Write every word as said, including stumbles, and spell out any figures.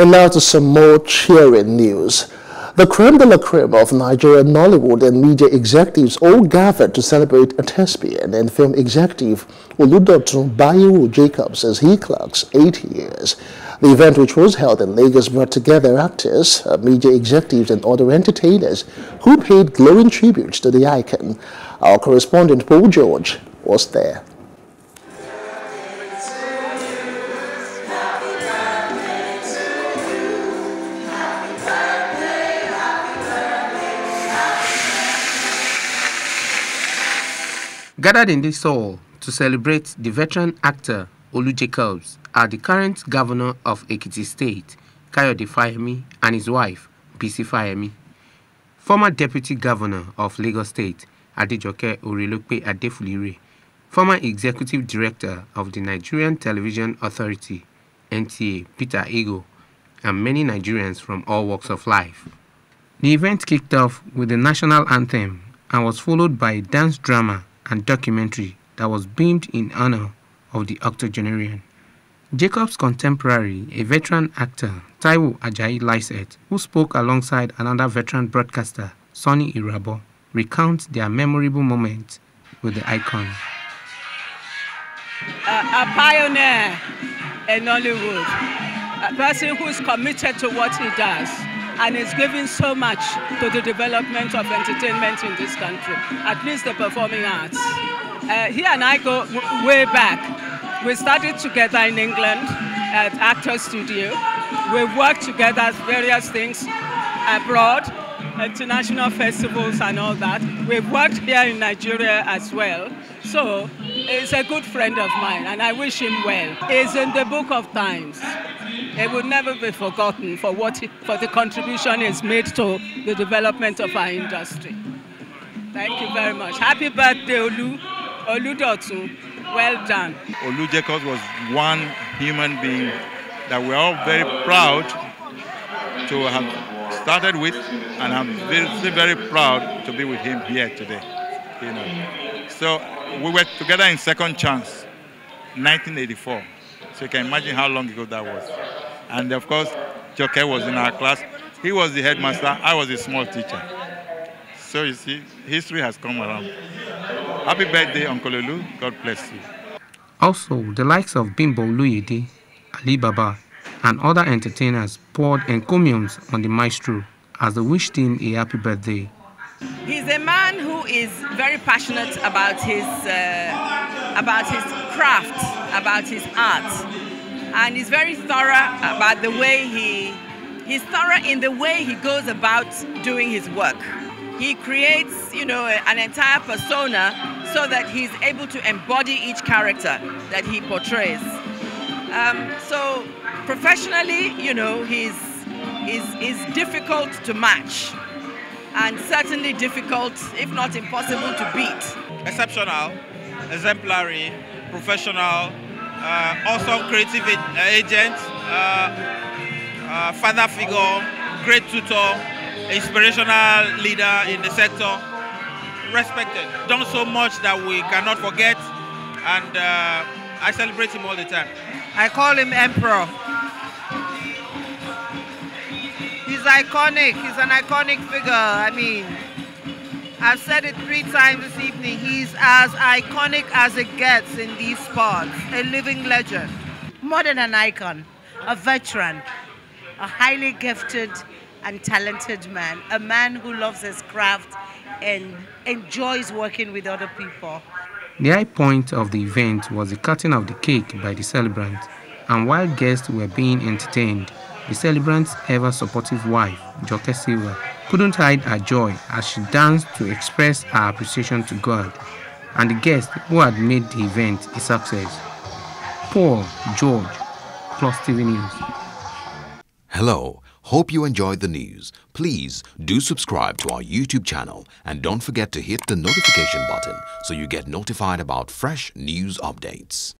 And now to some more cheering news. The creme de la creme of Nigerian Nollywood and media executives all gathered to celebrate a thespian and film executive Oludotun Baiyewu Jacobs as he clocks eighty years. The event, which was held in Lagos, brought together actors, media executives and other entertainers who paid glowing tributes to the icon. Our correspondent Paul George was there. Gathered in this hall to celebrate the veteran actor Olu Jacobs are the current governor of Ekiti State, Kayode Fayemi, and his wife, Pisi Fayemi. Former deputy governor of Lagos State, Adijoke Urilope Adefulire, former executive director of the Nigerian Television Authority, N T A, Peter Ego, and many Nigerians from all walks of life. The event kicked off with the national anthem and was followed by a dance drama and documentary that was beamed in honor of the octogenarian. Jacobs' contemporary, a veteran actor, Taiwo Ajayi Lysett, who spoke alongside another veteran broadcaster, Sonny Irabo, recounts their memorable moments with the icon. Uh, a pioneer in Nollywood, a person who is committed to what he does, and is giving so much to the development of entertainment in this country, at least the performing arts. Uh, he and I go way back. We started together in England at Actor Studio. We worked together at various things abroad, international festivals and all that. We've worked here in Nigeria as well. So he's a good friend of mine and I wish him well. He's in the book of times. It will never be forgotten for what he, for the contribution is made to the development of our industry. Thank you very much. Happy birthday, Olu, Oludotun. Well done. Olu Jacobs was one human being that we're all very proud to have started with, and I'm very, very proud to be with him here today. You know, so we were together in Second Chance, nineteen eighty-four. So you can imagine how long ago that was. And of course, Joke was in our class. He was the headmaster, I was a small teacher. So you see, history has come around. Happy birthday, Uncle Olu. God bless you. Also, the likes of Bimbo Luyidi, Ali Baba, and other entertainers poured encomiums on the maestro as they wished him a happy birthday. He's a man who is very passionate about his, uh, about his craft, about his art. And he's very thorough about the way he, he's thorough in the way he goes about doing his work. He creates, you know, an entire persona so that he's able to embody each character that he portrays. Um, so professionally, you know, he's, he's, he's difficult to match and certainly difficult, if not impossible, to beat. Exceptional, exemplary, professional, Uh, awesome creative agent, uh, uh, father figure, great tutor, inspirational leader in the sector, respected. Done so much that we cannot forget, and uh, I celebrate him all the time. I call him Emperor. He's iconic, he's an iconic figure. I mean, I've said it three times this evening, he's as iconic as it gets in these parts, a living legend. More than an icon, a veteran, a highly gifted and talented man, a man who loves his craft and enjoys working with other people. The high point of the event was the cutting of the cake by the celebrants, and while guests were being entertained, the celebrant's ever-supportive wife, Joke Silva, couldn't hide her joy as she danced to express her appreciation to God and the guests who had made the event a success. Paul George, Plus T V News. Hello, hope you enjoyed the news. Please do subscribe to our YouTube channel and don't forget to hit the notification button so you get notified about fresh news updates.